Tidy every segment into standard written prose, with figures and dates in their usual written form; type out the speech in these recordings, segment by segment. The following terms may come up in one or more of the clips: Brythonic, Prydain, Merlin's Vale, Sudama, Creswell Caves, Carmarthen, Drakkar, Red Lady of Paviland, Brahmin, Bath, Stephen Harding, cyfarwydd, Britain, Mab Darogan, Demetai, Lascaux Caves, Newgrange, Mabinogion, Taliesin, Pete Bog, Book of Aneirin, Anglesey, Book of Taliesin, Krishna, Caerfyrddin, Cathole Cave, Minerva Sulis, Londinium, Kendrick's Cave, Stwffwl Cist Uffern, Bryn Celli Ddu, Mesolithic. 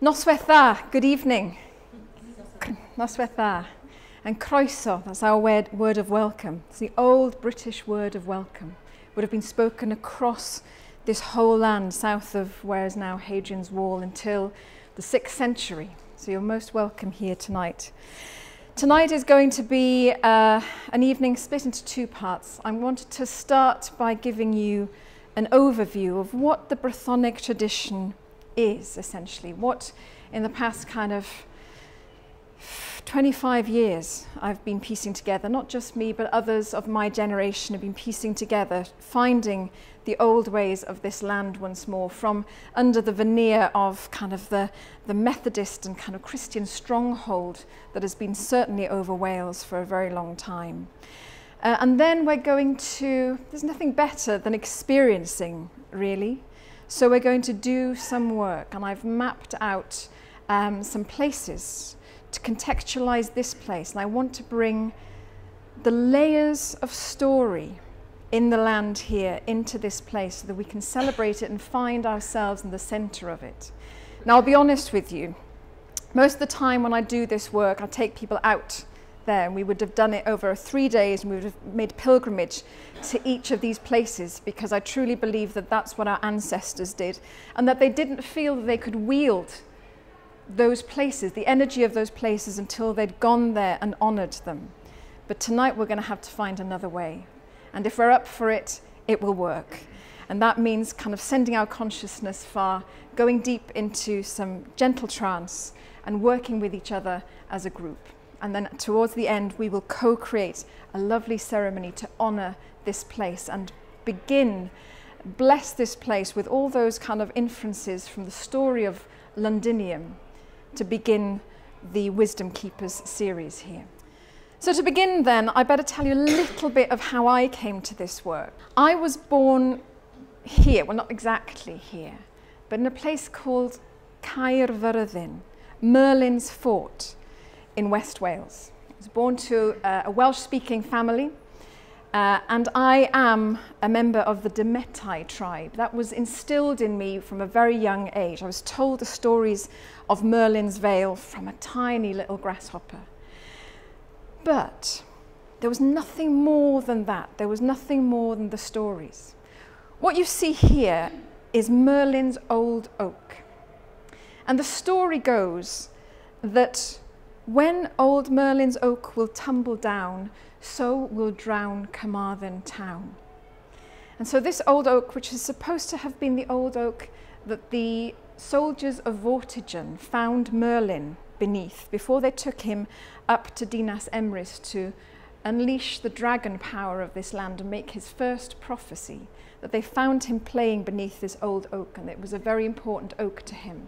Noswaith dda, good evening. Noswaith dda. And croeso, that's our word of welcome. It's the old British word of welcome. Would have been spoken across this whole land south of where is now Hadrian's Wall until the 6th century. So you're most welcome here tonight. Tonight is going to be an evening split into two parts. I wanted to start by giving you an overview of what the Brythonic tradition is, essentially what in the past kind of 25 years I've been piecing together, not just me but others of my generation have been piecing together, finding the old ways of this land once more from under the veneer of kind of the Methodist and kind of Christian stronghold that has been certainly over Wales for a very long time. And then we're going to, there's nothing better than experiencing really. So we're going to do some work, and I've mapped out some places to contextualize this place, and I want to bring the layers of story in the land here into this place so that we can celebrate it and find ourselves in the center of it. Now I'll be honest with you, most of the time when I do this work I take people out there, and we would have done it over 3 days and we would have made pilgrimage to each of these places, because I truly believe that that's what our ancestors did, and that they didn't feel that they could wield those places, the energy of those places, until they'd gone there and honoured them. But tonight we're going to have to find another way, and if we're up for it, it will work. And that means kind of sending our consciousness far, going deep into some gentle trance and working with each other as a group. And then towards the end we will co-create a lovely ceremony to honour this place and begin, bless this place with all those kind of inferences from the story of Londinium to begin the Wisdom Keepers series here. So to begin then, I better tell you a little bit of how I came to this work. I was born here, well not exactly here, but in a place called Caerfyrddin, Merlin's Fort, in West Wales. I was born to a Welsh-speaking family, and I am a member of the Demetai tribe. That was instilled in me from a very young age. I was told the stories of Merlin's Vale from a tiny little grasshopper. But there was nothing more than that. There was nothing more than the stories. What you see here is Merlin's old oak. And the story goes that when old Merlin's oak will tumble down, so will drown Carmarthen town. And so this old oak, which is supposed to have been the old oak that the soldiers of Vortigern found Merlin beneath before they took him up to Dinas Emrys to unleash the dragon power of this land and make his first prophecy, that they found him playing beneath this old oak, and it was a very important oak to him.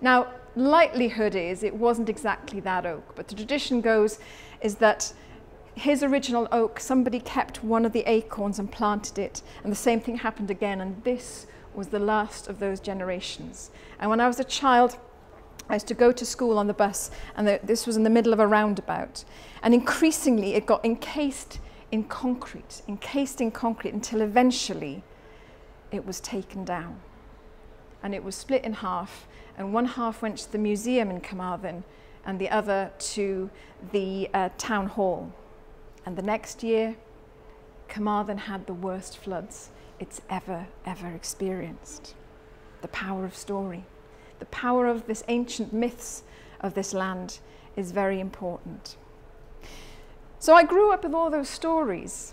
Now, likelihood is it wasn't exactly that oak, but the tradition goes is that his original oak, somebody kept one of the acorns and planted it, and the same thing happened again, and this was the last of those generations. And when I was a child, I used to go to school on the bus, and this was in the middle of a roundabout, and increasingly it got encased in concrete, until eventually it was taken down, and it was split in half, and one half went to the museum in Carmarthen and the other to the town hall. And the next year, Carmarthen had the worst floods it's ever experienced. The power of story, the power of this ancient myths of this land is very important. So I grew up with all those stories.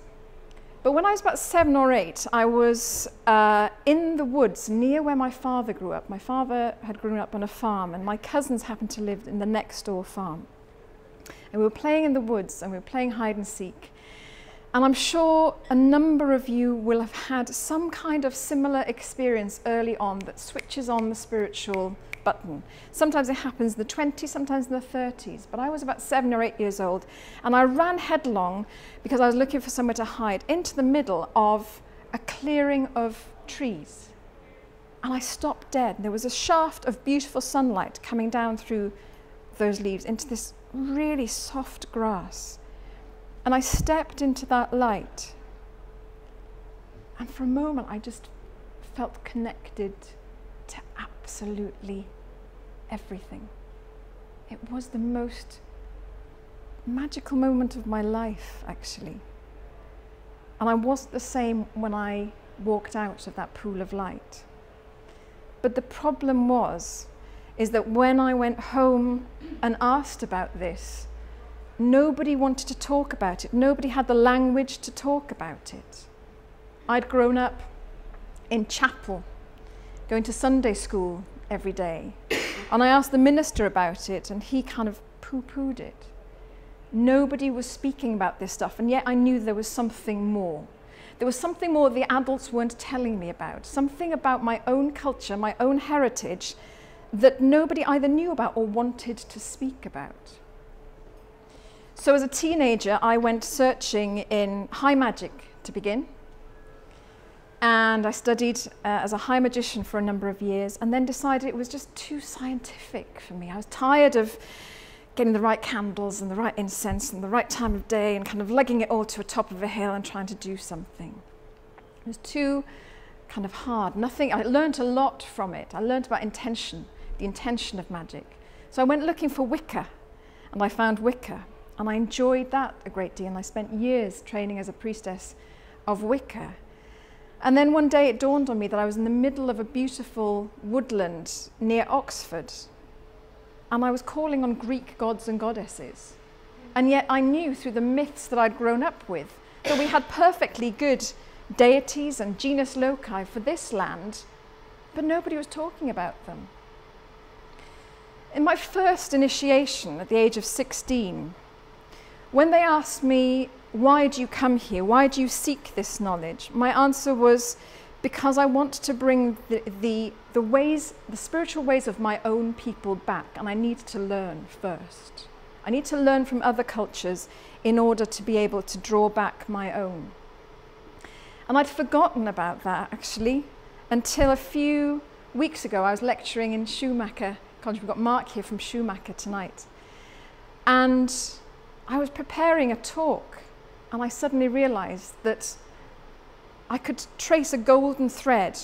But when I was about 7 or 8, I was in the woods near where my father grew up. My father had grown up on a farm, and my cousins happened to live in the next door farm. And we were playing in the woods, and we were playing hide and seek. And I'm sure a number of you will have had some kind of similar experience early on that switches on the spiritual button. Sometimes it happens in the 20s, sometimes in the 30s, but I was about 7 or 8 years old, and I ran headlong, because I was looking for somewhere to hide, into the middle of a clearing of trees. And I stopped dead, and there was a shaft of beautiful sunlight coming down through those leaves into this really soft grass. And I stepped into that light, and for a moment I just felt connected to absolutely everything. It was the most magical moment of my life, actually. And I wasn't the same when I walked out of that pool of light. But the problem was, is that when I went home and asked about this, nobody wanted to talk about it. Nobody had the language to talk about it. I'd grown up in chapel, going to Sunday school every day. And I asked the minister about it, and he kind of poo-pooed it. Nobody was speaking about this stuff, and yet I knew there was something more. There was something more the adults weren't telling me about, something about my own culture, my own heritage, that nobody either knew about or wanted to speak about. So as a teenager, I went searching in high magic to begin. And I studied as a high magician for a number of years, and then decided it was just too scientific for me. I was tired of getting the right candles and the right incense and the right time of day and kind of lugging it all to the top of a hill and trying to do something. It was too kind of hard. Nothing. I learned a lot from it. I learned about intention, the intention of magic. So I went looking for Wicca, and I found Wicca, and I enjoyed that a great deal, and I spent years training as a priestess of Wicca. And then one day it dawned on me that I was in the middle of a beautiful woodland near Oxford, and I was calling on Greek gods and goddesses. And yet I knew through the myths that I'd grown up with that we had perfectly good deities and genus loci for this land, but nobody was talking about them. In my first initiation at the age of 16, when they asked me, "Why do you come here? Why do you seek this knowledge?" my answer was, because I want to bring the spiritual ways of my own people back, and I need to learn first. I need to learn from other cultures in order to be able to draw back my own. And I'd forgotten about that, actually, until a few weeks ago. I was lecturing in Schumacher College. We've got Mark here from Schumacher tonight. And I was preparing a talk, and I suddenly realized that I could trace a golden thread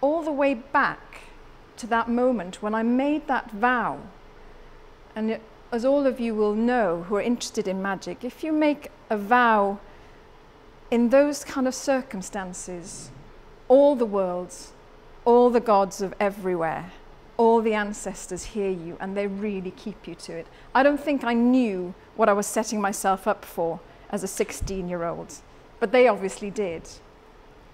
all the way back to that moment when I made that vow. And it, as all of you will know who are interested in magic, if you make a vow in those kind of circumstances, all the worlds, all the gods of everywhere, all the ancestors hear you, and they really keep you to it. I don't think I knew what I was setting myself up for as a 16-year-old. But they obviously did.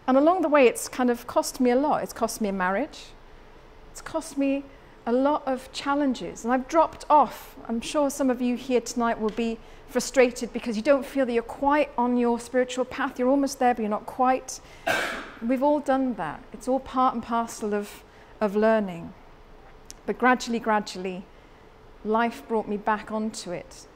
And along the way, it's kind of cost me a lot. It's cost me a marriage. It's cost me a lot of challenges. And I've dropped off. I'm sure some of you here tonight will be frustrated because you don't feel that you're quite on your spiritual path. You're almost there, but you're not quite. We've all done that. It's all part and parcel of learning. But gradually, gradually, life brought me back onto it.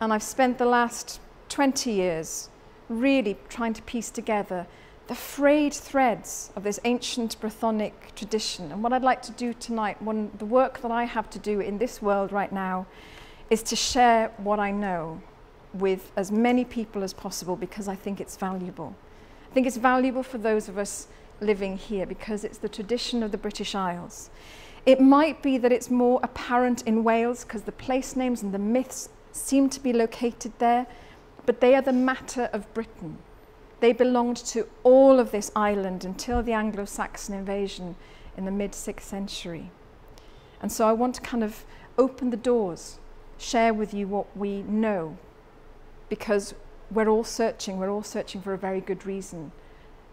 And I've spent the last 20 years really trying to piece together the frayed threads of this ancient Brythonic tradition. And what I'd like to do tonight, the work that I have to do in this world right now, is to share what I know with as many people as possible, because I think it's valuable. I think it's valuable for those of us living here, because it's the tradition of the British Isles. It might be that it's more apparent in Wales, because the place names and the myths seem to be located there, but they are the matter of Britain. They belonged to all of this island until the Anglo-Saxon invasion in the mid-6th century. And so I want to kind of open the doors, share with you what we know, because we're all searching for a very good reason.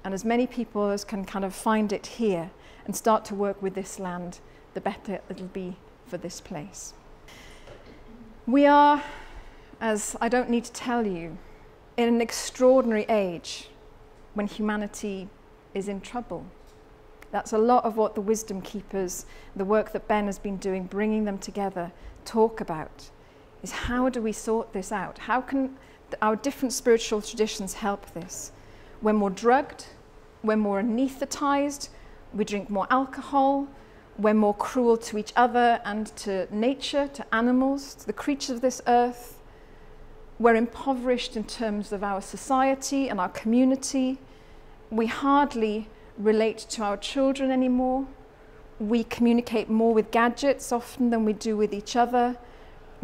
And as many people as can kind of find it here and start to work with this land, the better it'll be for this place. We are, as I don't need to tell you, in an extraordinary age when humanity is in trouble. That's a lot of what the Wisdom Keepers, the work that Ben has been doing, bringing them together, talk about, is how do we sort this out? How can our different spiritual traditions help this? We're more drugged, we're more anesthetized, we drink more alcohol, we're more cruel to each other and to nature, to animals, to the creatures of this earth. We're impoverished in terms of our society and our community. We hardly relate to our children anymore. We communicate more with gadgets often than we do with each other.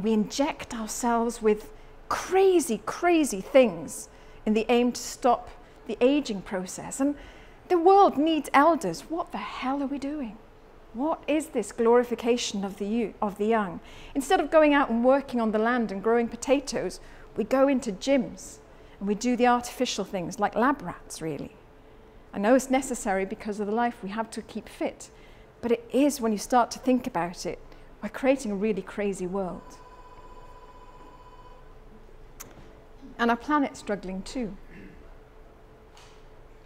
We inject ourselves with crazy, crazy things in the aim to stop the aging process. And the world needs elders. What the hell are we doing? What is this glorification of the young? Instead of going out and working on the land and growing potatoes, we go into gyms and we do the artificial things like lab rats, really. I know it's necessary because of the life we have to keep fit, but it is, when you start to think about it, we're creating a really crazy world. And our planet's struggling too.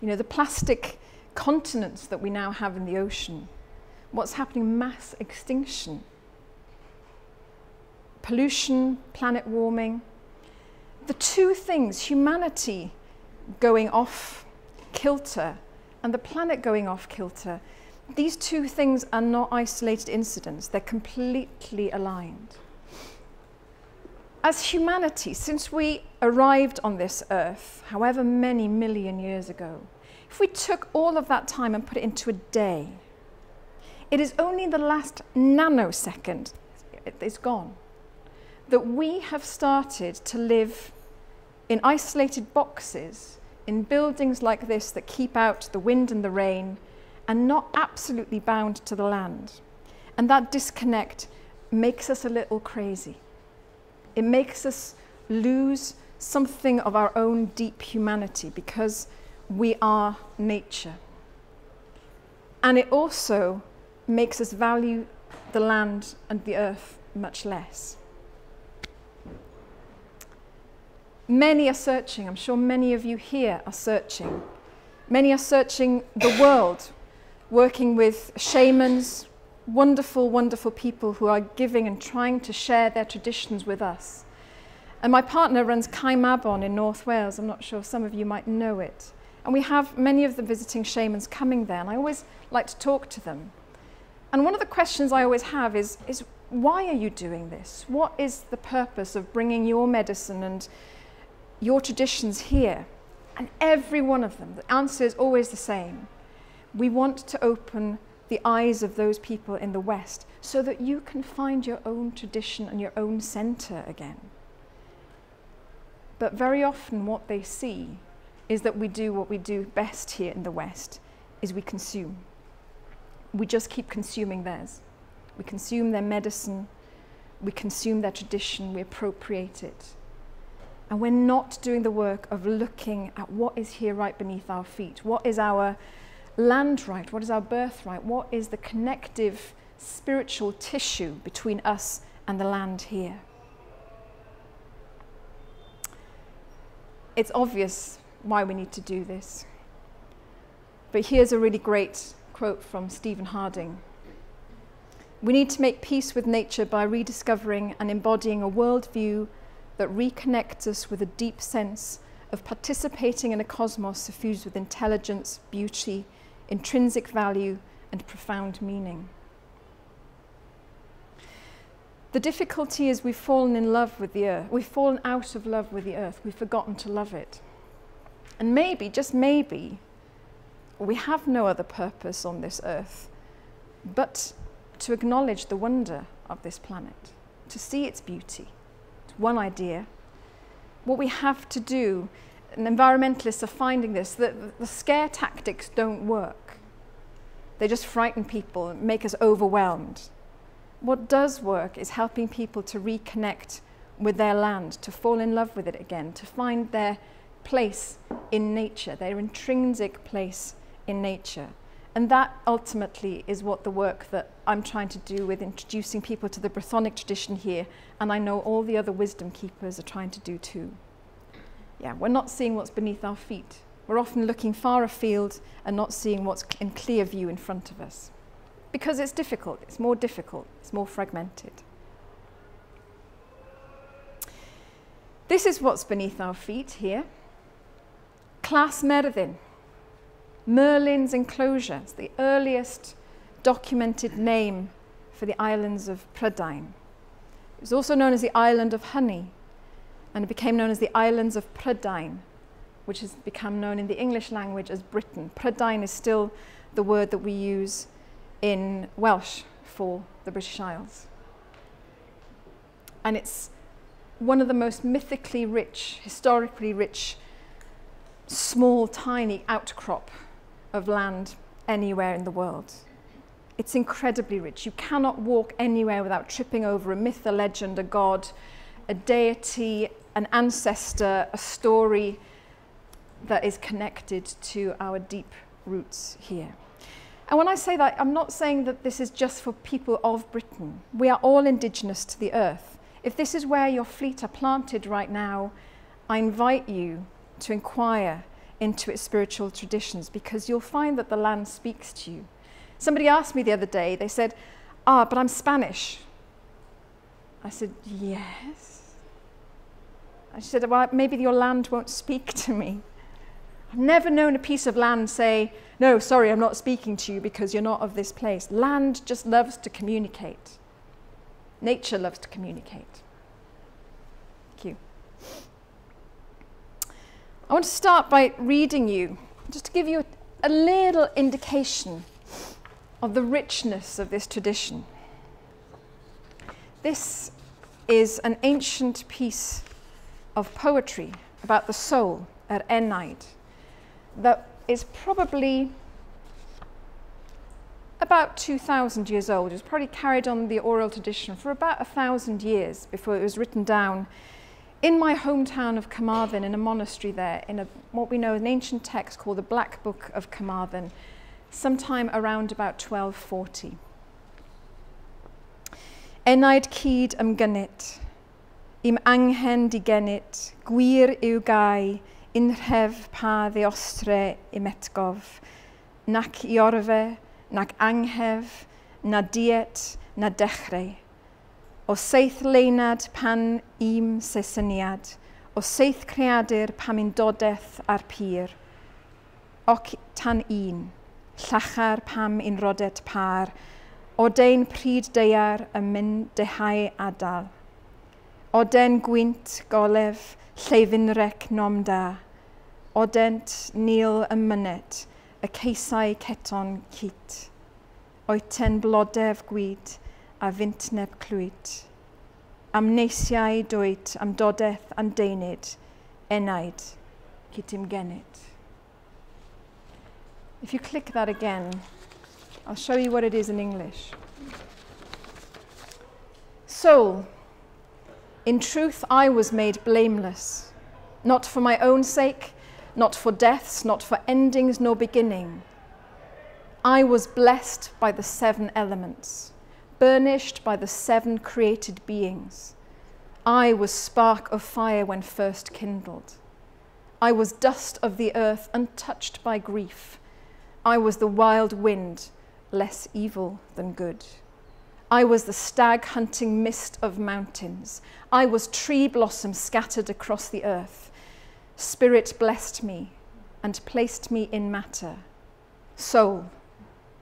You know, the plastic continents that we now have in the ocean, what's happening, mass extinction, pollution, planet warming. The two things, humanity going off kilter and the planet going off kilter, these two things are not isolated incidents, they're completely aligned. As humanity, since we arrived on this earth, however many million years ago, if we took all of that time and put it into a day, it is only in the last nanosecond, it's gone, that we have started to live in isolated boxes, in buildings like this that keep out the wind and the rain, and not absolutely bound to the land. And that disconnect makes us a little crazy. It makes us lose something of our own deep humanity because we are nature. And it also makes us value the land and the earth much less. Many are searching, I'm sure many of you here are searching. Many are searching the world, working with shamans, wonderful, wonderful people who are giving and trying to share their traditions with us. And my partner runs Kaimabon in North Wales, I'm not sure, some of you might know it. And we have many of the visiting shamans coming there, and I always like to talk to them. And one of the questions I always have is why are you doing this? What is the purpose of bringing your medicine and your traditions here? And every one of them, the answer is always the same. We want to open the eyes of those people in the West so that you can find your own tradition and your own center again. But very often what they see is that we do what we do best here in the West, is we consume. We just keep consuming theirs. We consume their medicine, we consume their tradition, we appropriate it. And we're not doing the work of looking at what is here right beneath our feet. What is our land right? What is our birthright? What is the connective spiritual tissue between us and the land here? It's obvious why we need to do this. But here's a really great quote from Stephen Harding. We need to make peace with nature by rediscovering and embodying a worldview that reconnects us with a deep sense of participating in a cosmos suffused with intelligence, beauty, intrinsic value, and profound meaning. The difficulty is we've fallen in love with the earth, we've fallen out of love with the earth, we've forgotten to love it. And maybe, just maybe, we have no other purpose on this earth but to acknowledge the wonder of this planet, to see its beauty. One idea. What we have to do, and environmentalists are finding this, that the scare tactics don't work. They just frighten people and make us overwhelmed. What does work is helping people to reconnect with their land, to fall in love with it again, to find their place in nature, their intrinsic place in nature. And that ultimately is what the work that I'm trying to do with introducing people to the Brythonic tradition here, and I know all the other wisdom keepers are trying to do too. Yeah, we're not seeing what's beneath our feet. We're often looking far afield and not seeing what's in clear view in front of us. Because it's difficult, it's more difficult, it's more fragmented. This is what's beneath our feet here. Klas Meredin. Merlin's enclosure, it's the earliest documented name for the Islands of Prydain. It was also known as the Island of Honey, and it became known as the Islands of Prydain, which has become known in the English language as Britain. Prydain is still the word that we use in Welsh for the British Isles. And it's one of the most mythically rich, historically rich, small, tiny outcrop of land anywhere in the world. It's incredibly rich. You cannot walk anywhere without tripping over a myth, a legend, a god, a deity, an ancestor, a story that is connected to our deep roots here. And when I say that, I'm not saying that this is just for people of Britain. We are all indigenous to the earth. If this is where your feet are planted right now, I invite you to inquire into its spiritual traditions, because you'll find that the land speaks to you. Somebody asked me the other day, they said, "Ah, but I'm Spanish." I said, "Yes." And she said, "Well, maybe your land won't speak to me." I've never known a piece of land say, "No, sorry, I'm not speaking to you because you're not of this place." Land just loves to communicate. Nature loves to communicate. Thank you. I want to start by reading you, just to give you a little indication of the richness of this tradition. This is an ancient piece of poetry about the soul at Enaid that is probably about 2,000 years old. It was probably carried on the oral tradition for about 1,000 years before it was written down in my hometown of Carmarthen, in a monastery there, in what we know as an ancient text called the Black Book of Carmarthen, sometime around about 1240. Enaid cyd ymgynnit, im anghen digenit, gwir yw gai, unrhef pa ddeostre imetgof, nac I orfe, nac anghef, na diet, na dechrau. O seith leinad pan im sesyniad, o seith creadur pam un dodeth ar pyr. Oc tan un, llachar pam un rodet par, o dein pryd deiar ym mynd dehau adal. O den gwynt golef lleifynrec nom da, o dent nil ym mynet, y ceisau ceton cyd. Oeten blodef gwyd, a fyntneb clwyd. Am neisiau dwyt, am dodeth, am deinid, enaid, cyd ymgenid. If you click that again, I'll show you what it is in English. Soul, in truth I was made blameless, not for my own sake, not for deaths, not for endings nor beginning. I was blessed by the seven elements, burnished by the seven created beings. I was spark of fire when first kindled. I was dust of the earth, untouched by grief. I was the wild wind, less evil than good. I was the stag-hunting mist of mountains. I was tree blossom scattered across the earth. Spirit blessed me and placed me in matter. Soul,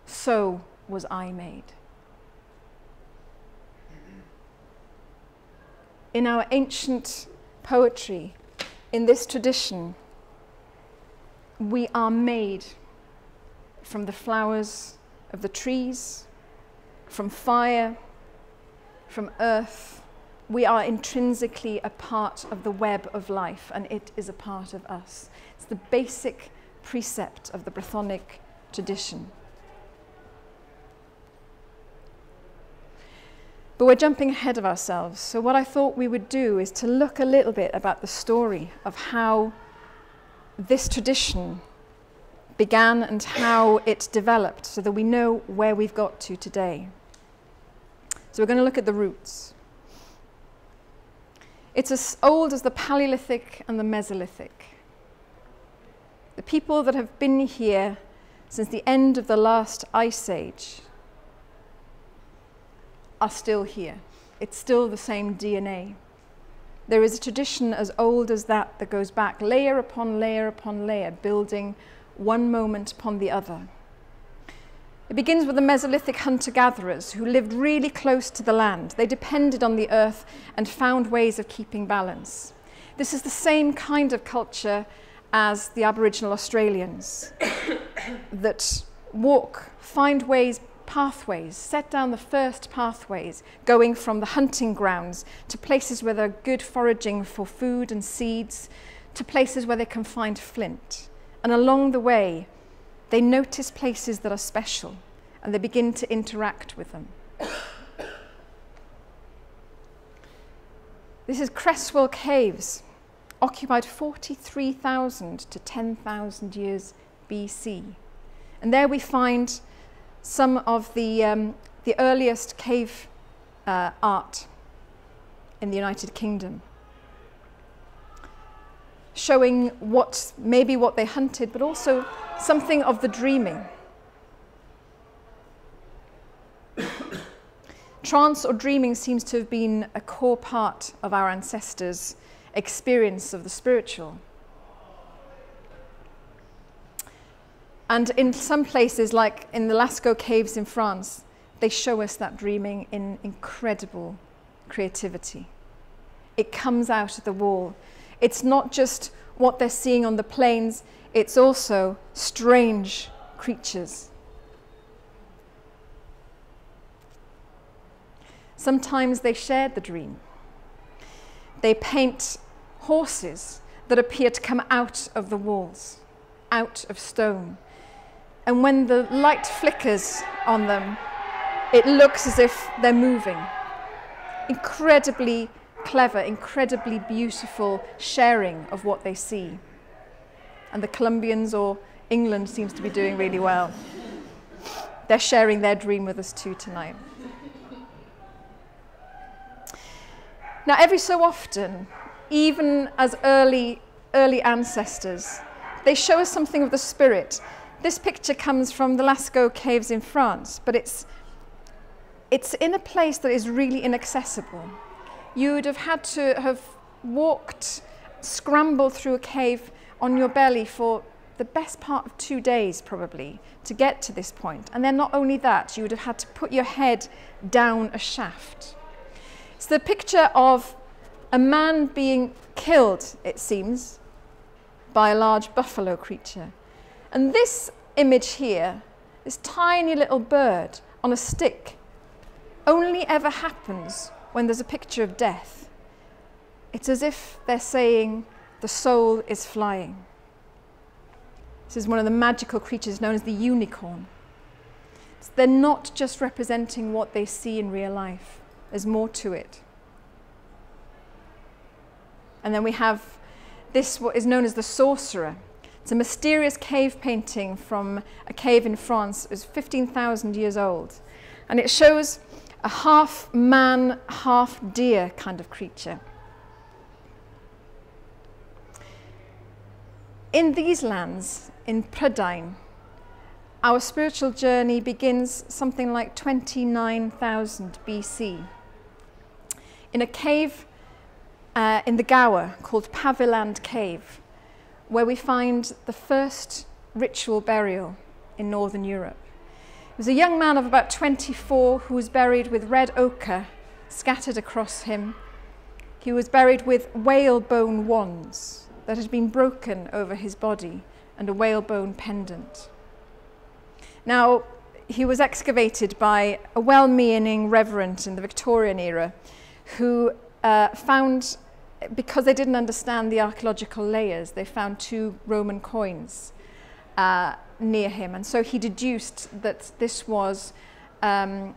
so was I made. In our ancient poetry, in this tradition, we are made from the flowers of the trees, from fire, from earth. We are intrinsically a part of the web of life, and it is a part of us. It's the basic precept of the Brythonic tradition. But we're jumping ahead of ourselves, so what I thought we would do is to look a little bit about the story of how this tradition began and how it developed, so that we know where we've got to today. So we're going to look at the roots. It's as old as the Paleolithic and the Mesolithic. The people that have been here since the end of the last ice age are still here. It's still the same DNA. There is a tradition as old as that that goes back layer upon layer upon layer, building one moment upon the other. It begins with the Mesolithic hunter-gatherers who lived really close to the land. They depended on the earth and found ways of keeping balance. This is the same kind of culture as the Aboriginal Australians that walk, find ways pathways, set down the first pathways, going from the hunting grounds to places where they're good foraging for food and seeds, to places where they can find flint. And along the way, they notice places that are special and they begin to interact with them. This is Creswell Caves, occupied 43,000 to 10,000 years BC. And there we find some of the earliest cave art in the United Kingdom, showing what maybe what they hunted, but also something of the dreaming. Trance or dreaming seems to have been a core part of our ancestors' experience of the spiritual. And in some places, like in the Lascaux Caves in France, they show us that dreaming in incredible creativity. It comes out of the wall. It's not just what they're seeing on the plains, it's also strange creatures. Sometimes they share the dream. They paint horses that appear to come out of the walls, out of stone. And when the light flickers on them, it looks as if they're moving. Incredibly clever, incredibly beautiful sharing of what they see. And the Colombians or England seems to be doing really well. They're sharing their dream with us too tonight. Now, every so often, even as early ancestors, they show us something of the spirit. This picture comes from the Lascaux Caves in France, but it's in a place that is really inaccessible. You would have had to have walked, scrambled through a cave on your belly for the best part of 2 days, probably, to get to this point. And then not only that, you would have had to put your head down a shaft. It's the picture of a man being killed, it seems, by a large buffalo creature. And this image here, this tiny little bird on a stick, only ever happens when there's a picture of death. It's as if they're saying the soul is flying. This is one of the magical creatures known as the unicorn. So they're not just representing what they see in real life. There's more to it. And then we have this, what is known as the sorcerer. It's a mysterious cave painting from a cave in France. It was 15,000 years old. And it shows a half man, half deer kind of creature. In these lands, in Prydain, our spiritual journey begins something like 29,000 BC. In a cave in the Gower called Paviland Cave, where we find the first ritual burial in Northern Europe. It was a young man of about 24 who was buried with red ochre scattered across him. He was buried with whalebone wands that had been broken over his body and a whalebone pendant. Now, he was excavated by a well-meaning reverend in the Victorian era who found, because they didn't understand the archaeological layers, they found 2 Roman coins near him. And so he deduced that this was a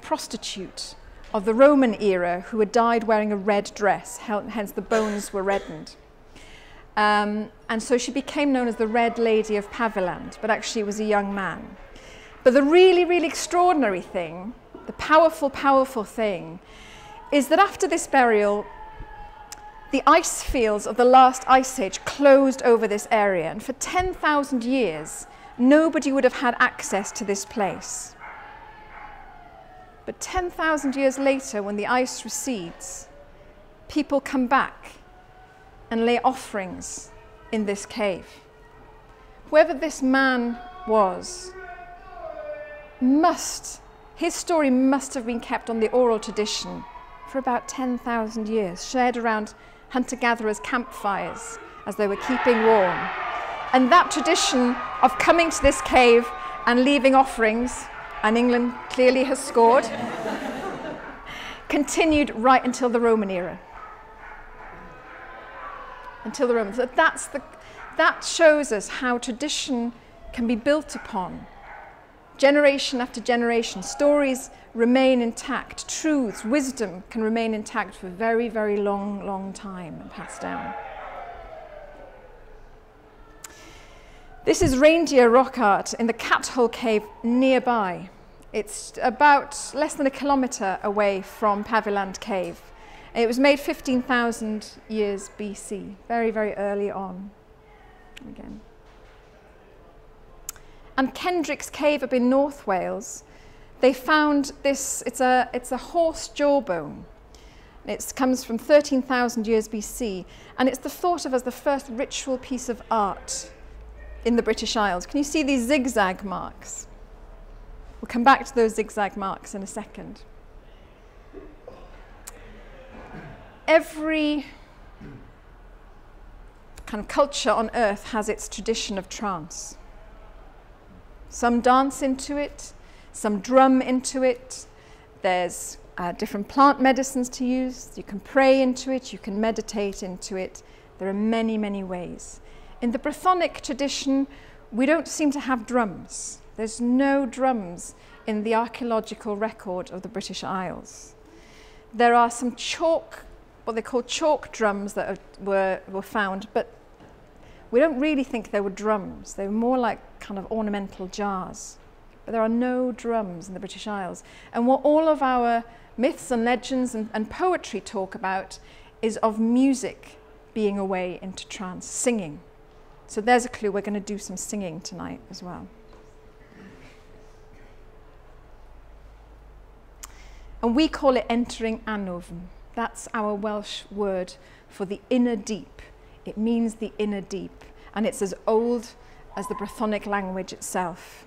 prostitute of the Roman era who had died wearing a red dress, hence the bones were reddened. And so she became known as the Red Lady of Paviland, but actually was a young man. But the really, really extraordinary thing, the powerful, powerful thing, is that after this burial, the ice fields of the last ice age closed over this area, and for 10,000 years, nobody would have had access to this place. But 10,000 years later, when the ice recedes, people come back and lay offerings in this cave. Whoever this man was, his story must have been kept on the oral tradition for about 10,000 years, shared around hunter-gatherers' campfires as they were keeping warm. And that tradition of coming to this cave and leaving offerings and England clearly has scored, continued right until the Roman era. Until the Romans. That shows us how tradition can be built upon. Generation after generation, stories remain intact, truths, wisdom can remain intact for a very, very long, long time and passed down. This is reindeer rock art in the Cathole Cave nearby. It's about less than a kilometre away from Paviland Cave. It was made 15,000 years BC, very, very early on. Again. And Kendrick's Cave up in North Wales, they found this, it's a horse jawbone. It comes from 13,000 years BC, and it's thought of as the first ritual piece of art in the British Isles. Can you see these zigzag marks? We'll come back to those zigzag marks in a second. Every kind of culture on earth has its tradition of trance. Some dance into it, some drum into it, there's different plant medicines to use, you can pray into it, you can meditate into it, there are many, many ways. In the Brythonic tradition, we don't seem to have drums. There's no drums in the archaeological record of the British Isles. There are some chalk, what they call chalk drums that were found, but we don't really think they were drums. They were more like kind of ornamental jars. But there are no drums in the British Isles. And what all of our myths and legends and poetry talk about is of music being a way into trance, singing. So there's a clue, we're going to do some singing tonight as well. And we call it entering Anoven. That's our Welsh word for the inner deep. It means the inner deep, and it's as old as the Brythonic language itself.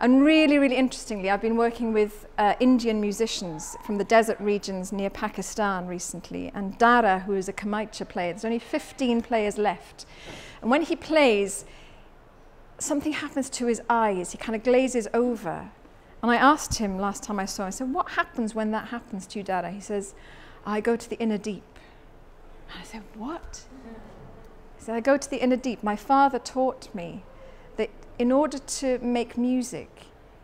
And really, really interestingly, I've been working with Indian musicians from the desert regions near Pakistan recently, and Dara, who is a Kamacha player, there's only 15 players left. And when he plays, something happens to his eyes, he kind of glazes over. And I asked him last time I saw him, I said, what happens when that happens to you, Dara? He says, I go to the inner deep. And I said, what? He said, I go to the inner deep. My father taught me that in order to make music,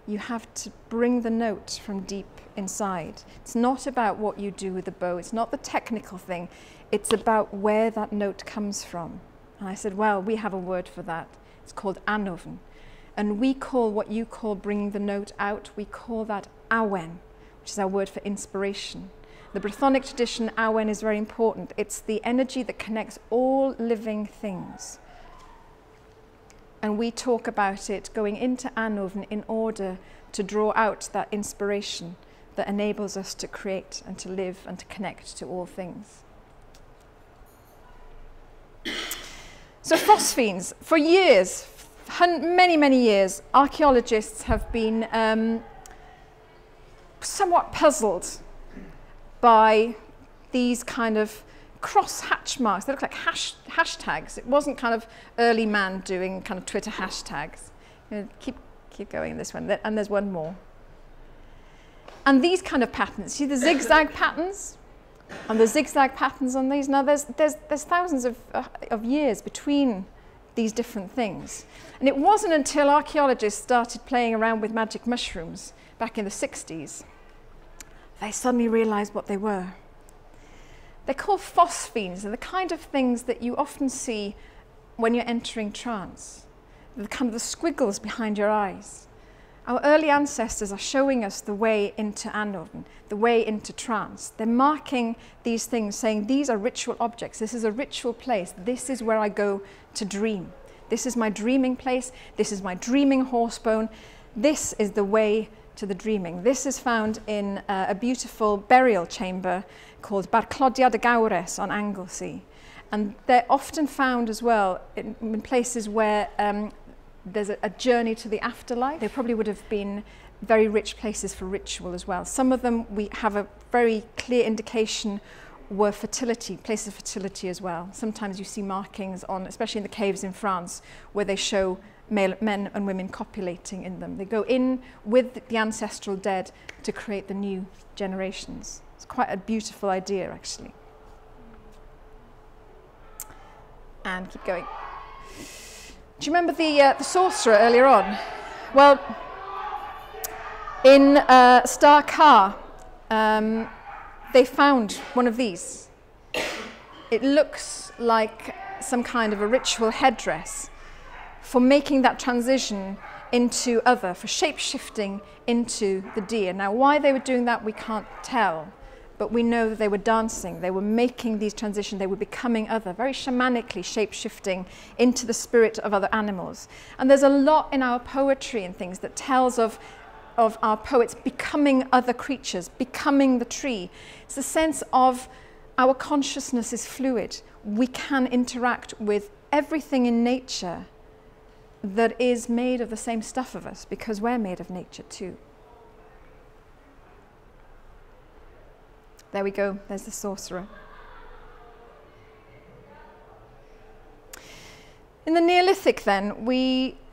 you have to bring the note from deep inside. It's not about what you do with the bow. It's not the technical thing. It's about where that note comes from. And I said, well, we have a word for that. It's called Anoven. And we call what you call bringing the note out, we call that Awen, which is our word for inspiration. The Brythonic tradition, Awen, is very important. It's the energy that connects all living things. And we talk about it going into Anoven in order to draw out that inspiration that enables us to create and to live and to connect to all things. So phosphenes, for years, many, many years, archaeologists have been somewhat puzzled by these kind of cross-hatch marks. They look like hashtags. It wasn't kind of early man doing kind of Twitter hashtags. You know, keep going this one, and there's one more. And these kind of patterns, see the zigzag patterns? And the zigzag patterns on these? Now there's thousands of years between these different things. And it wasn't until archaeologists started playing around with magic mushrooms back in the 60s they suddenly realised what they were. They're called phosphenes, and the kind of things that you often see when you're entering trance. The kind of the squiggles behind your eyes. Our early ancestors are showing us the way into Anoven, the way into trance. They're marking these things, saying these are ritual objects, this is a ritual place, this is where I go to dream. This is my dreaming place, this is my dreaming horsebone, this is the way to the dreaming. This is found in a beautiful burial chamber called Barclodiad y Gawres on Anglesey. And they're often found as well in places where there's a journey to the afterlife. They probably would have been very rich places for ritual as well. Some of them we have a very clear indication were fertility, places of fertility as well. Sometimes you see markings on, especially in the caves in France, where they show men and women copulating in them. They go in with the ancestral dead to create the new generations. It's quite a beautiful idea, actually. And keep going. Do you remember the sorcerer earlier on? Well, in Star Car, they found one of these. It looks like some kind of a ritual headdress for making that transition into other, for shape-shifting into the deer. Now, why they were doing that, we can't tell, but we know that they were dancing, they were making these transitions, they were becoming other, very shamanically shape-shifting into the spirit of other animals. And there's a lot in our poetry and things that tells of our poets becoming other creatures, becoming the tree. It's a sense of our consciousness is fluid. We can interact with everything in nature that is made of the same stuff of us, because we're made of nature too. There we go, there's the sorcerer. In the Neolithic then,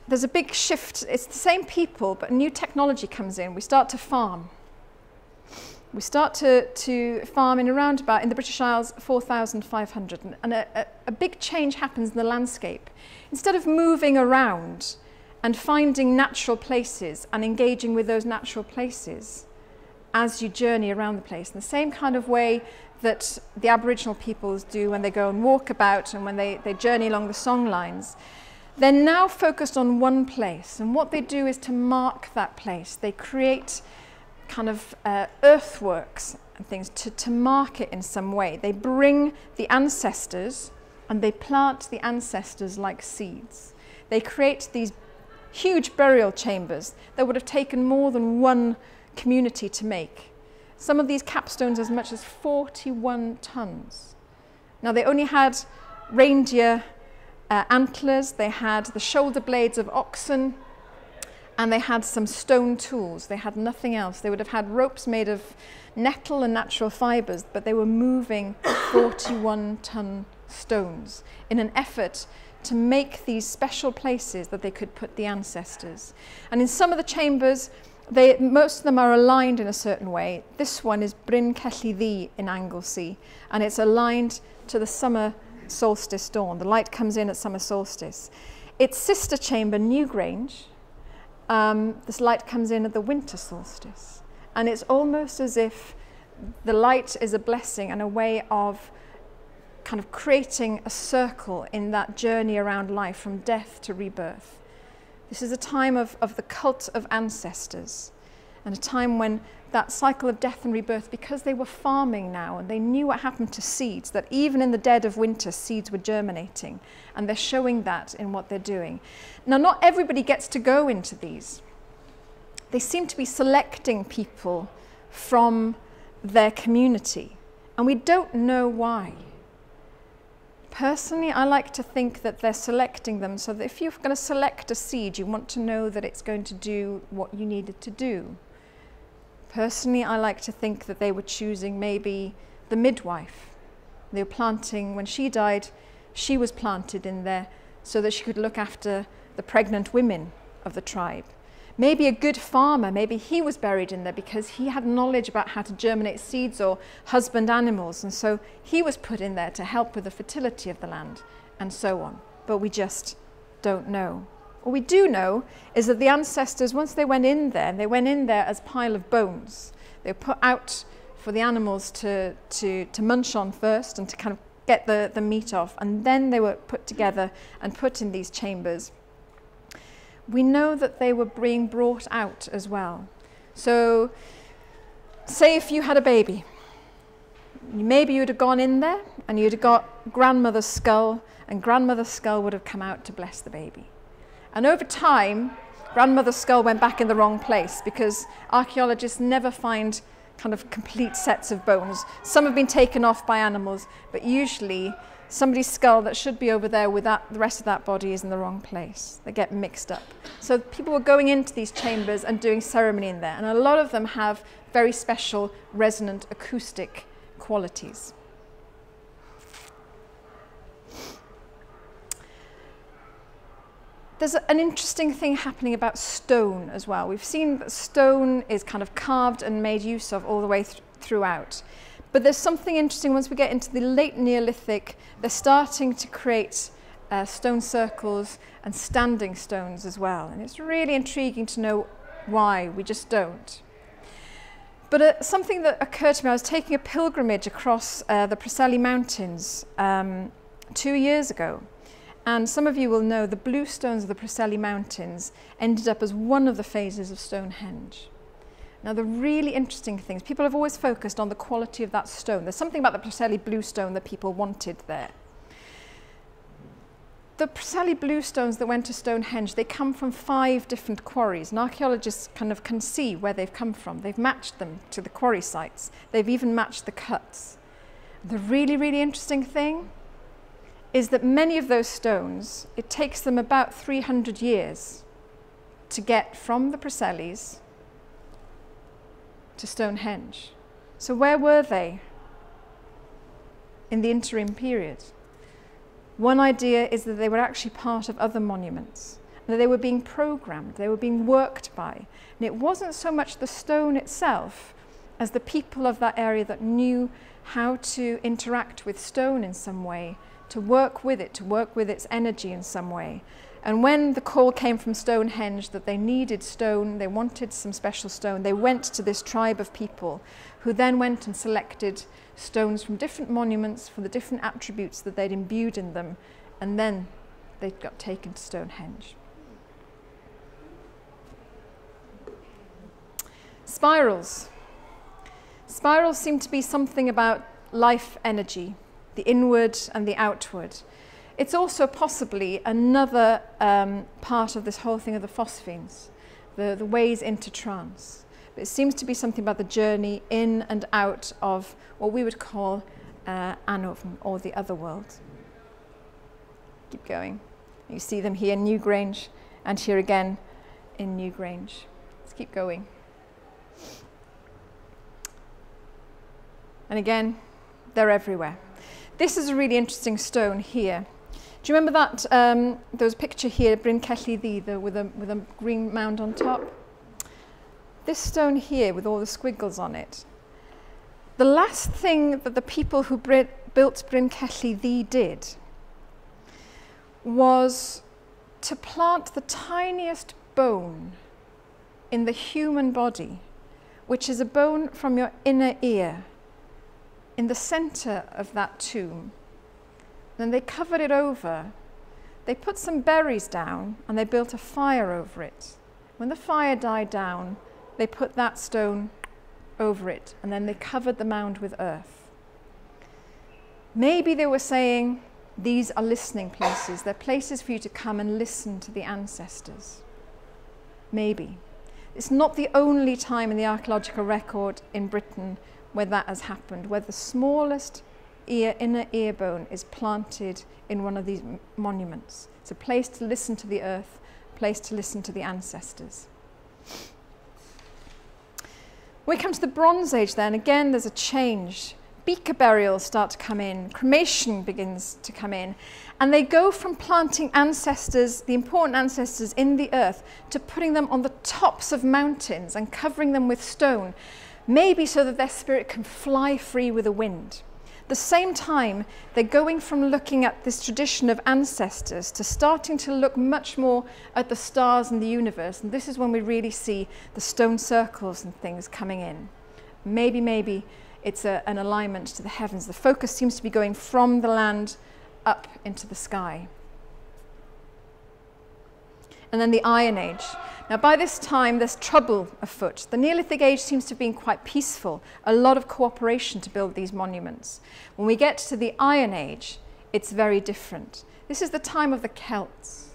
there's a big shift. It's the same people, but new technology comes in. We start to farm. We start to farm in around about, in the British Isles, 4,500, and a big change happens in the landscape. Instead of moving around and finding natural places and engaging with those natural places as you journey around the place, in the same kind of way that the Aboriginal peoples do when they go and walk about and when they journey along the song lines, they're now focused on one place, and what they do is to mark that place. They create kind of earthworks and things to mark it in some way. They bring the ancestors and they plant the ancestors like seeds. They create these huge burial chambers that would have taken more than one community to make. Some of these capstones as much as 41 tons. Now they only had reindeer antlers, they had the shoulder blades of oxen, and they had some stone tools. They had nothing else. They would have had ropes made of nettle and natural fibers, but they were moving 41-ton stones in an effort to make these special places that they could put the ancestors. And in some of the chambers, most of them are aligned in a certain way. This one is Bryn Celli Ddu in Anglesey, and it's aligned to the summer solstice dawn. The light comes in at summer solstice. Its sister chamber, Newgrange, this light comes in at the winter solstice, and it's almost as if the light is a blessing and a way of kind of creating a circle in that journey around life from death to rebirth. This is a time of the cult of ancestors, and a time when that cycle of death and rebirth, because they were farming now and they knew what happened to seeds, that even in the dead of winter seeds were germinating, and they're showing that in what they're doing. Now not everybody gets to go into these. They seem to be selecting people from their community, and we don't know why. Personally, I like to think that they're selecting them so that if you're going to select a seed, you want to know that it's going to do what you need it to do. Personally, I like to think that they were choosing maybe the midwife. They were planting, when she died, she was planted in there so that she could look after the pregnant women of the tribe. Maybe a good farmer, maybe he was buried in there because he had knowledge about how to germinate seeds or husband animals, and so he was put in there to help with the fertility of the land, and so on. But we just don't know. What we do know is that the ancestors, once they went in there, and they went in there as a pile of bones. They were put out for the animals to munch on first and to kind of get the meat off, and then they were put together and put in these chambers. We know that they were being brought out as well. So, say if you had a baby, maybe you'd have gone in there and you'd have got grandmother's skull, and grandmother's skull would have come out to bless the baby. And over time, grandmother's skull went back in the wrong place, because archaeologists never find kind of complete sets of bones. Some have been taken off by animals, but usually somebody's skull that should be over there with that, the rest of that body is in the wrong place. They get mixed up. So people were going into these chambers and doing ceremony in there, and a lot of them have very special resonant acoustic qualities. There's an interesting thing happening about stone as well. We've seen that stone is kind of carved and made use of all the way throughout. But there's something interesting once we get into the late Neolithic, they're starting to create stone circles and standing stones as well. And it's really intriguing to know why, we just don't. But something that occurred to me, I was taking a pilgrimage across the Preseli Mountains 2 years ago. And some of you will know the blue stones of the Preseli Mountains ended up as one of the phases of Stonehenge. Now, the really interesting things, people have always focused on the quality of that stone. There's something about the Preseli blue stone that people wanted there. The Preseli blue stones that went to Stonehenge, they come from 5 different quarries, and archaeologists kind of can see where they've come from. They've matched them to the quarry sites. They've even matched the cuts. The really, really interesting thing is that many of those stones, it takes them about 300 years to get from the Preselis to Stonehenge. So where were they in the interim period? One idea is that they were actually part of other monuments, and that they were being programmed, they were being worked by. And it wasn't so much the stone itself as the people of that area that knew how to interact with stone in some way, to work with it, to work with its energy in some way. And when the call came from Stonehenge that they needed stone, they wanted some special stone, they went to this tribe of people who then went and selected stones from different monuments for the different attributes that they'd imbued in them, and then they got taken to Stonehenge. Spirals. Spirals seem to be something about life energy, the inward and the outward. It's also possibly another part of this whole thing of the phosphenes, the ways into trance. But it seems to be something about the journey in and out of what we would call Anoven, or the other world. Keep going. You see them here in Newgrange, and here again in Newgrange. Let's keep going. And again, they're everywhere. This is a really interesting stone here. Do you remember that, there was a picture here, Bryn Celli Ddu, with a green mound on top? This stone here with all the squiggles on it. The last thing that the people who built Bryn Celli Ddu did was to plant the tiniest bone in the human body, which is a bone from your inner ear, in the centre of that tomb. Then they covered it over. They put some berries down and they built a fire over it. When the fire died down, they put that stone over it, and then they covered the mound with earth. Maybe they were saying, these are listening places. They're places for you to come and listen to the ancestors. Maybe. It's not the only time in the archaeological record in Britain where that has happened, where the smallest inner ear bone is planted in one of these monuments. It's a place to listen to the earth, a place to listen to the ancestors. When we come to the Bronze Age then, again there's a change. Beaker burials start to come in, cremation begins to come in, and they go from planting ancestors, the important ancestors in the earth, to putting them on the tops of mountains and covering them with stone. Maybe so that their spirit can fly free with the wind. At the same time, they're going from looking at this tradition of ancestors to starting to look much more at the stars and the universe. And this is when we really see the stone circles and things coming in. Maybe it's an alignment to the heavens. The focus seems to be going from the land up into the sky. And then the Iron Age. Now by this time there's trouble afoot. The Neolithic Age seems to have been quite peaceful, a lot of cooperation to build these monuments. When we get to the Iron Age, it's very different. This is the time of the Celts,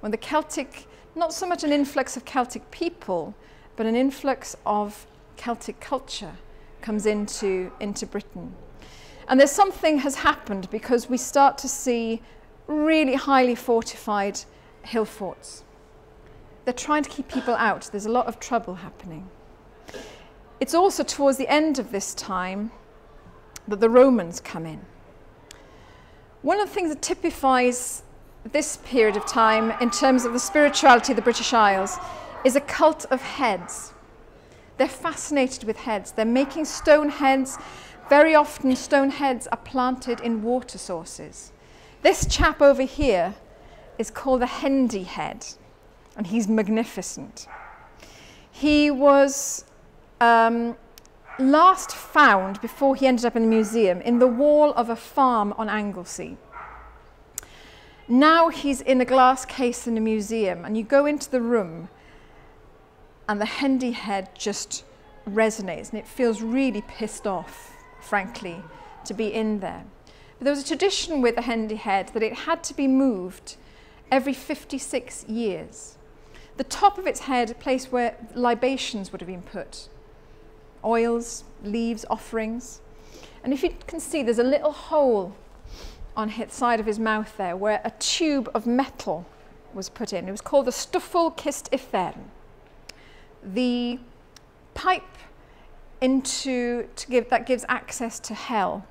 when the Celtic, not so much an influx of Celtic people, but an influx of Celtic culture comes into Britain. And there's something has happened because we start to see really highly fortified hill forts. They're trying to keep people out. There's a lot of trouble happening. It's also towards the end of this time that the Romans come in. One of the things that typifies this period of time, in terms of the spirituality of the British Isles, is a cult of heads. They're fascinated with heads. They're making stone heads. Very often stone heads are planted in water sources. This chap over here is called the Hendy Head, and he's magnificent. He was last found, before he ended up in the museum, in the wall of a farm on Anglesey. Now he's in a glass case in a museum, and you go into the room and the Hendy Head just resonates, and it feels really pissed off, frankly, to be in there. But there was a tradition with the Hendy Head that it had to be moved every 56 years. The top of its head, a place where libations would have been put, oils, leaves, offerings. And if you can see, there's a little hole on the side of his mouth there where a tube of metal was put in. It was called the Stwffwl Cist Uffern. The pipe that gives access to hell.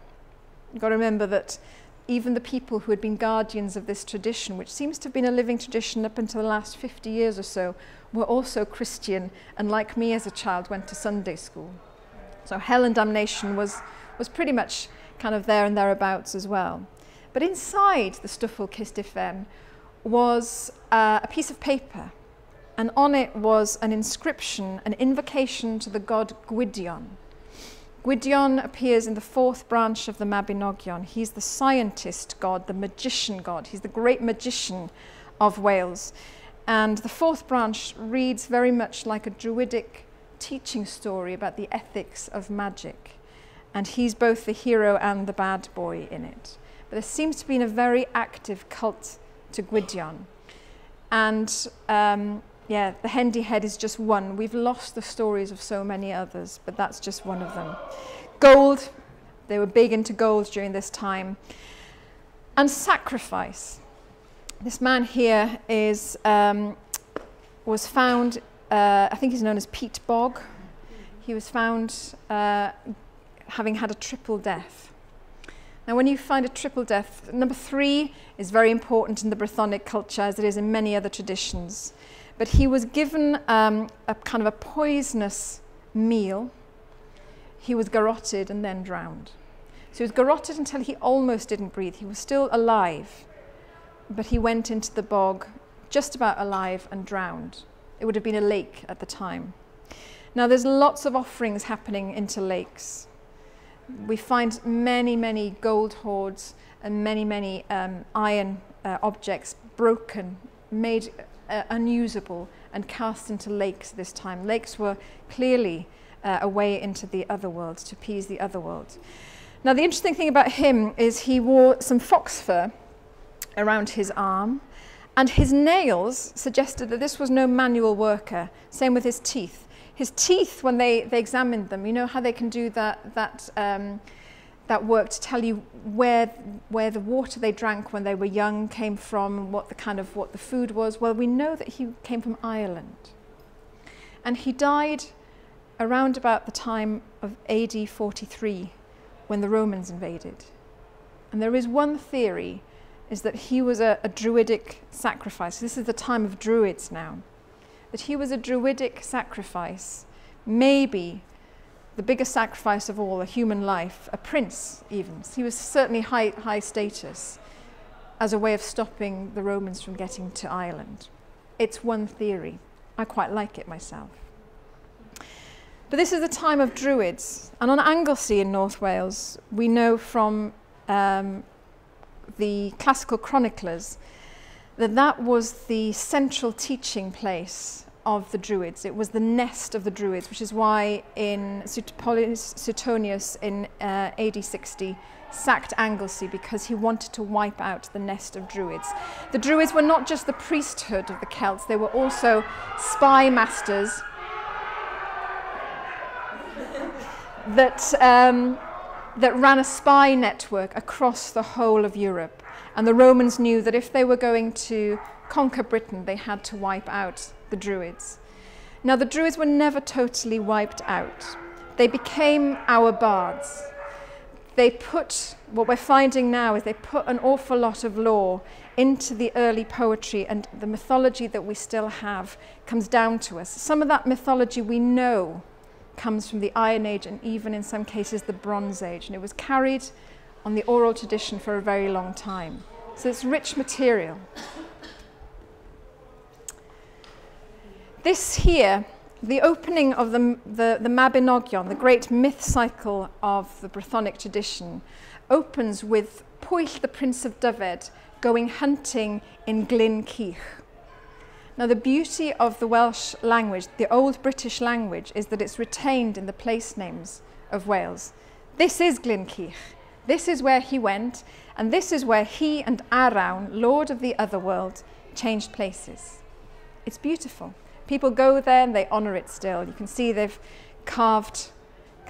You've got to remember that even the people who had been guardians of this tradition, which seems to have been a living tradition up until the last 50 years or so, were also Christian, and like me as a child, went to Sunday school. So hell and damnation was pretty much kind of there and thereabouts as well. But inside the Stwffwl Cist Uffern was a piece of paper, and on it was an inscription, an invocation to the god Gwydion. Gwydion appears in the fourth branch of the Mabinogion. He's the scientist god, the magician god. He's the great magician of Wales. And the fourth branch reads very much like a Druidic teaching story about the ethics of magic. And he's both the hero and the bad boy in it. But there seems to have been a very active cult to Gwydion. And yeah, the Hendy Head is just one. We've lost the stories of so many others, but that's just one of them. Gold, they were big into gold during this time. And sacrifice. This man here is, was found, I think he's known as Pete Bog. He was found having had a triple death. Now, when you find a triple death, number 3 is very important in the Brythonic culture, as it is in many other traditions. But he was given a kind of a poisonous meal. He was garroted and then drowned. So he was garroted until he almost didn't breathe. He was still alive, but he went into the bog just about alive and drowned. It would have been a lake at the time. Now there's lots of offerings happening into lakes. We find many, many gold hoards and many, many iron objects broken, made unusable and cast into lakes this time. Lakes were clearly a way into the other world, to appease the other world. Now the interesting thing about him is he wore some fox fur around his arm, and his nails suggested that this was no manual worker. Same with his teeth. His teeth, when they examined them, you know how they can do that work to tell you where the water they drank when they were young came from, and what the food was. Well, we know that he came from Ireland, and he died around about the time of AD 43 when the Romans invaded. And there is one theory, is that he was a Druidic sacrifice. This is the time of Druids now. That he was a Druidic sacrifice, maybe the biggest sacrifice of all, a human life, a prince even. He was certainly high status, as a way of stopping the Romans from getting to Ireland. It's one theory. I quite like it myself. But this is the time of Druids. And on Anglesey in North Wales, we know from the classical chroniclers that that was the central teaching place of the Druids. It was the nest of the Druids, which is why in Suetonius in AD 60 sacked Anglesey, because he wanted to wipe out the nest of Druids. The Druids were not just the priesthood of the Celts, they were also spy masters that ran a spy network across the whole of Europe. And the Romans knew that if they were going to conquer Britain, they had to wipe out the Druids. Now the Druids were never totally wiped out. They became our bards. they put, what we're finding now is they put an awful lot of lore into the early poetry, and the mythology that we still have comes down to us. Some of that mythology we know comes from the Iron Age and even in some cases the Bronze Age, and it was carried on the oral tradition for a very long time. So it's rich material. This here, the opening of the Mabinogion, the great myth cycle of the Brythonic tradition, opens with Pwyll, the Prince of Dyfed, going hunting in Glyn Cych. Now the beauty of the Welsh language, the Old British language, is that it's retained in the place names of Wales. This is Glyn Cych. This is where he went, and this is where he and Arawn, Lord of the Otherworld, changed places. It's beautiful. People go there and they honour it still. You can see they've carved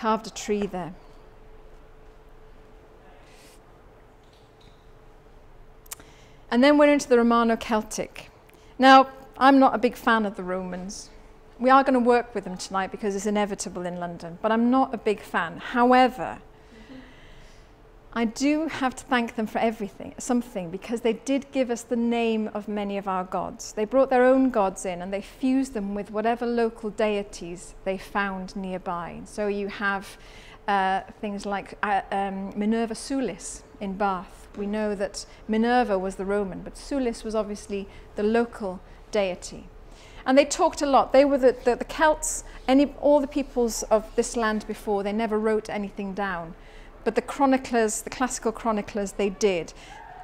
a tree there. And then we're into the Romano-Celtic. Now, I'm not a big fan of the Romans. We are going to work with them tonight because it's inevitable in London, but I'm not a big fan. However, I do have to thank them for something, because they did give us the name of many of our gods. They brought their own gods in and they fused them with whatever local deities they found nearby. So you have things like Minerva Sulis in Bath. We know that Minerva was the Roman, but Sulis was obviously the local deity. And they talked a lot. They were the Celts, all the peoples of this land before, they never wrote anything down. But the chroniclers, the classical chroniclers, they did.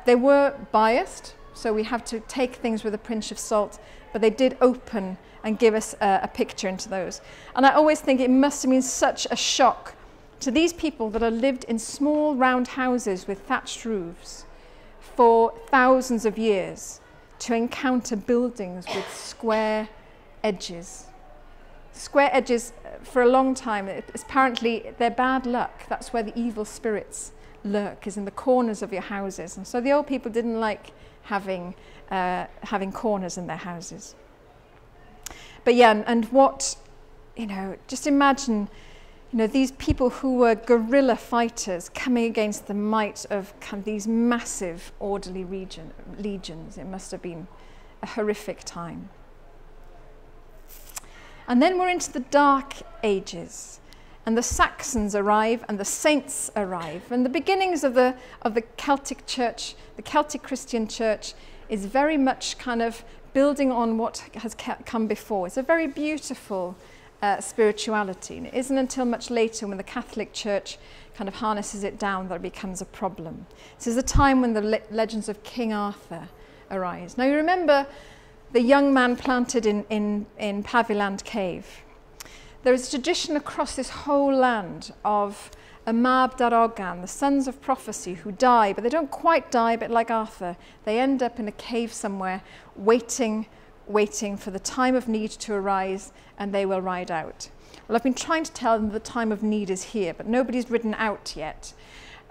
They were biased, so we have to take things with a pinch of salt, but they did open and give us a picture into those. And I always think it must have been such a shock to these people that had lived in small round houses with thatched roofs for thousands of years to encounter buildings with square edges. Square edges, for a long time, it's apparently they're bad luck. That's where the evil spirits lurk, is in the corners of your houses. And so the old people didn't like having corners in their houses. But yeah, and what, you know, just imagine, you know, these people who were guerrilla fighters coming against the might of these massive orderly legions. It must have been a horrific time. And then we're into the Dark Ages, and the Saxons arrive and the saints arrive, and the beginnings of the Celtic Church, the Celtic Christian Church, is very much kind of building on what has come before. It's a very beautiful spirituality, and it isn't until much later when the Catholic Church kind of harnesses it down that it becomes a problem. This is the time when the legends of King Arthur arise. Now you remember the young man planted in Paviland Cave. There is a tradition across this whole land of a Mab Darogan, the sons of prophecy, who die, but they don't quite die, a bit like Arthur. They end up in a cave somewhere, waiting for the time of need to arise, and they will ride out. Well, I've been trying to tell them the time of need is here, but nobody's ridden out yet.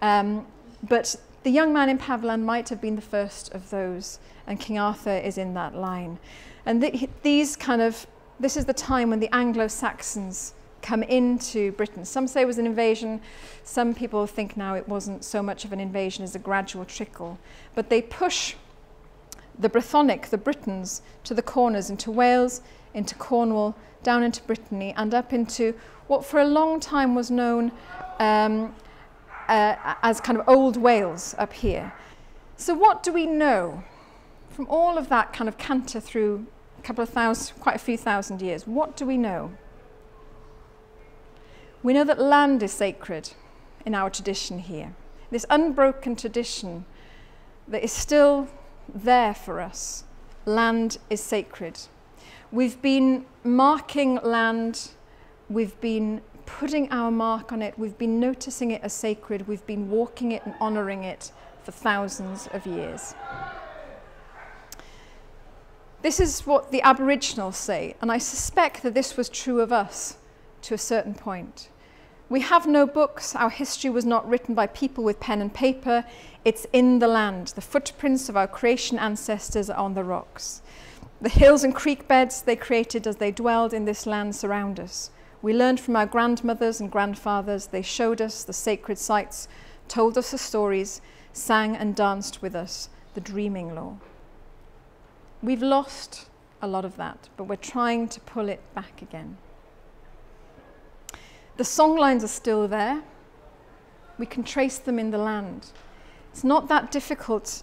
But the young man in Paviland might have been the first of those, and King Arthur is in that line. And this is the time when the Anglo-Saxons come into Britain. Some say it was an invasion, some people think now it wasn't so much of an invasion as a gradual trickle. But they push the Brythonic, the Britons, to the corners, into Wales, into Cornwall, down into Brittany, and up into what for a long time was known as kind of Old Wales up here. So what do we know from all of that kind of canter through a couple of thousand, quite a few thousand years? What do we know? We know that land is sacred in our tradition here. This unbroken tradition that is still there for us. Land is sacred. We've been marking land, we've been putting our mark on it, we've been noticing it as sacred, we've been walking it and honouring it for thousands of years. This is what the Aboriginals say, and I suspect that this was true of us to a certain point. We have no books, our history was not written by people with pen and paper, it's in the land. The footprints of our creation ancestors are on the rocks. The hills and creek beds they created as they dwelled in this land surround us. We learned from our grandmothers and grandfathers, they showed us the sacred sites told us the stories, sang and danced with us the dreaming lore. We've lost a lot of that, but we're trying to pull it back again. The songlines are still there. We can trace them in the land. It's not that difficult,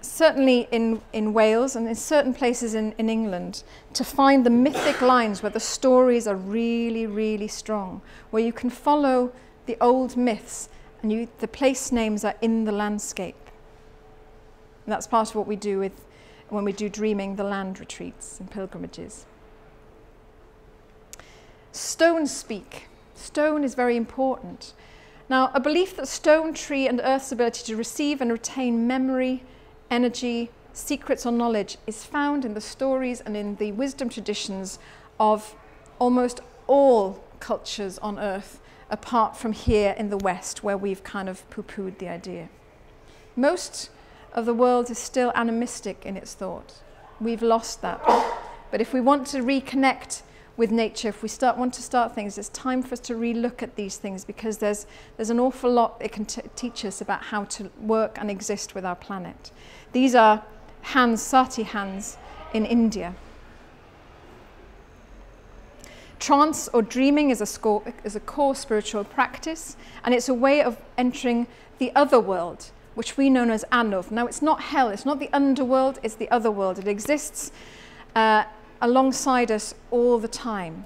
certainly in Wales and in certain places in England, to find the mythic lines where the stories are really, really strong, where you can follow the old myths and the place names are in the landscape. And that's part of what we do when we do Dreaming the Land retreats and pilgrimages. Stone speak. Stone is very important. Now, a belief that stone, tree, and earth's ability to receive and retain memory, energy, secrets, or knowledge is found in the stories and in the wisdom traditions of almost all cultures on earth, apart from here in the West, where we've kind of poo-pooed the idea. Most of the world is still animistic in its thought. We've lost that. But if we want to reconnect with nature, if we want to start things, it's time for us to relook at these things, because there's an awful lot it can teach us about how to work and exist with our planet. These are hands, sati hands in India. Trance or dreaming is a core spiritual practice, and it's a way of entering the other world, which we know as Anoven. Now, it's not hell, it's not the underworld, it's the other world. It exists alongside us all the time.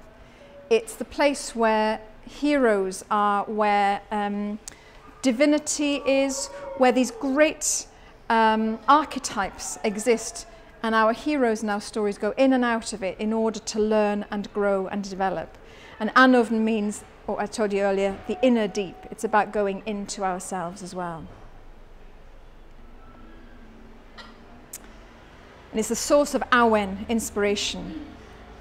It's the place where heroes are, where divinity is, where these great archetypes exist, and our heroes and our stories go in and out of it in order to learn and grow and develop. And Anoven means, or I told you earlier, the inner deep. It's about going into ourselves as well. And it's the source of Awen, inspiration.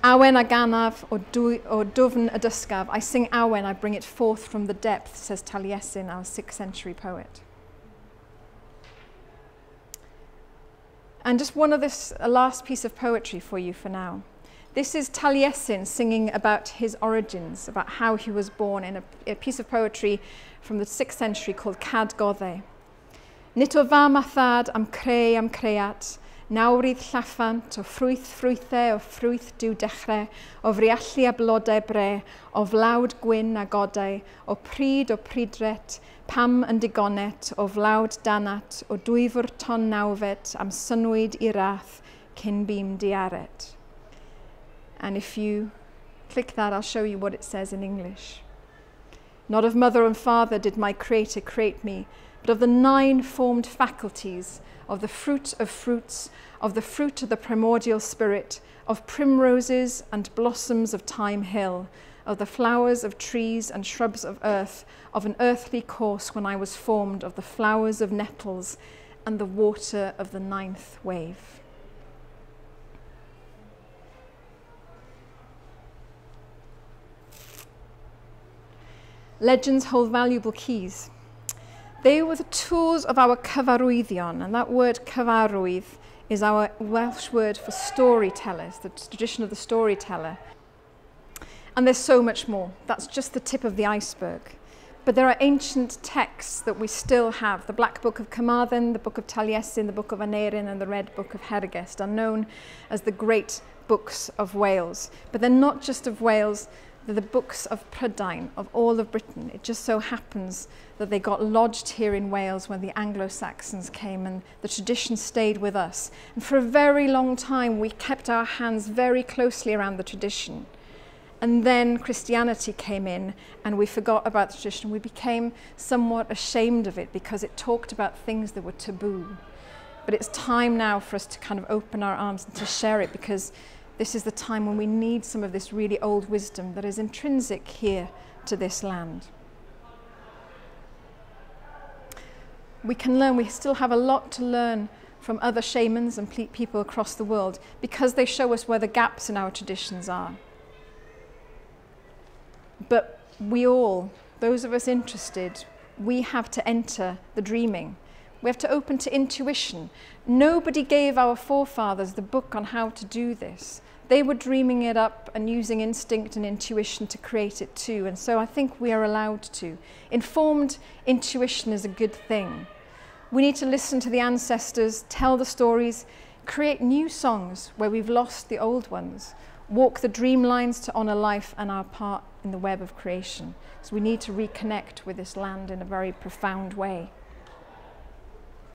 Awen a ganaf, or dwfn a dysgaf. I sing Awen, I bring it forth from the depth, says Taliesin, our 6th century poet. And just one of this last piece of poetry for you for now. This is Taliesin singing about his origins, about how he was born, in a piece of poetry from the 6th century called Cad Godde. Nid o fam a thad am creat, nawrydd llaffant o ffrwyth ffrwythau o ffrwyth diw dechrau, o friallu a blodau bre, o flawd gwyn a godau, o prydret, pam yn digonet, o flawd danat, o dwyfwr ton nawfet, am synwyd I rath, cyn bîm diaret. And if you click that, I'll show you what it says in English. Not of mother and father did my creator create me, but of the 9 formed faculties, of the fruit of fruits, of the fruit of the primordial spirit, of primroses and blossoms of Time Hill, of the flowers of trees and shrubs of earth, of an earthly course when I was formed, of the flowers of nettles and the water of the 9th wave. Legends hold valuable keys. They were the tools of our cyfarwyddion, and that word cyfarwydd is our Welsh word for storytellers, the tradition of the storyteller. And there's so much more. That's just the tip of the iceberg. But there are ancient texts that we still have, the Black Book of Carmarthen, the Book of Taliesin, the Book of Aneirin, and the Red Book of Hergest, are known as the great books of Wales. But they're not just of Wales. They're the books of Prydain, of all of Britain. It just so happens that they got lodged here in Wales when the Anglo-Saxons came, and the tradition stayed with us. And for a very long time, we kept our hands very closely around the tradition. And then Christianity came in, and we forgot about the tradition. We became somewhat ashamed of it because it talked about things that were taboo. But it's time now for us to kind of open our arms and to share it, because this is the time when we need some of this really old wisdom that is intrinsic here to this land. We can learn, we still have a lot to learn from other shamans and people across the world, because they show us where the gaps in our traditions are. But we all, those of us interested, we have to enter the dreaming. We have to open to intuition. Nobody gave our forefathers the book on how to do this. they were dreaming it up and using instinct and intuition to create it too. And so I think we are allowed to. Informed intuition is a good thing. We need to listen to the ancestors, tell the stories, create new songs where we've lost the old ones, walk the dream lines to honour life and our part in the web of creation. So we need to reconnect with this land in a very profound way.